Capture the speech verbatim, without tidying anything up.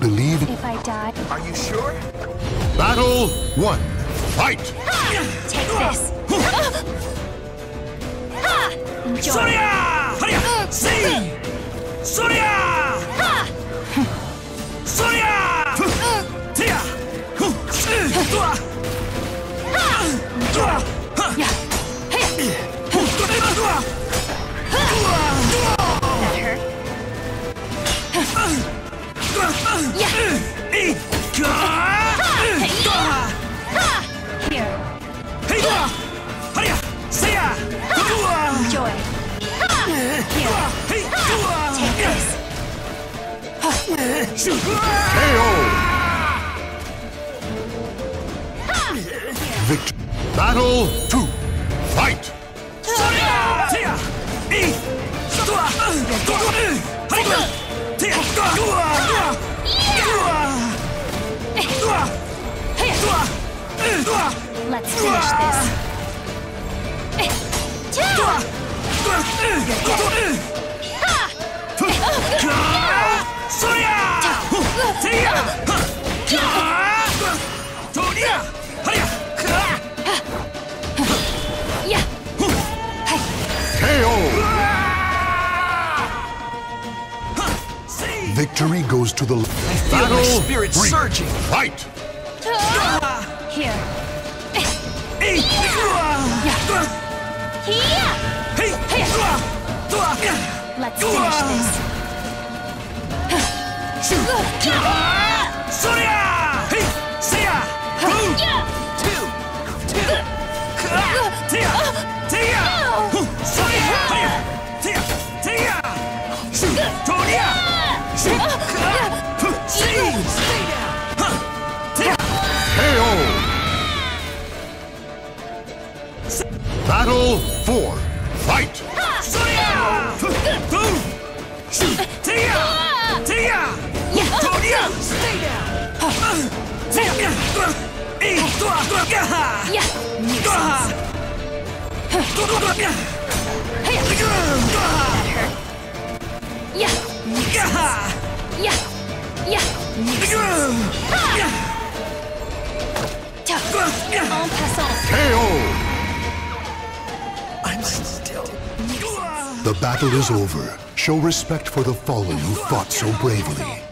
believe if I die. Are you sure? Battle one. Fight! Ha! Take this. Ha! Enjoy. Surya! Hurry! See! Surya! Ha! Surya! Tia! Tua! Ha! Tua! Yeah. 케이오. Victory. Battle two. Fight. Let's finish this. 케이오. Victory goes to the I feel battle. My spirit three. Surging. Fight. Here. Hey. Let's finish this. Two. 케이오. Battle four. Fight. Yeah. Yeah. Yeah. En passant. 케이오. I'm still. The battle is over. Show respect for the fallen who fought so bravely.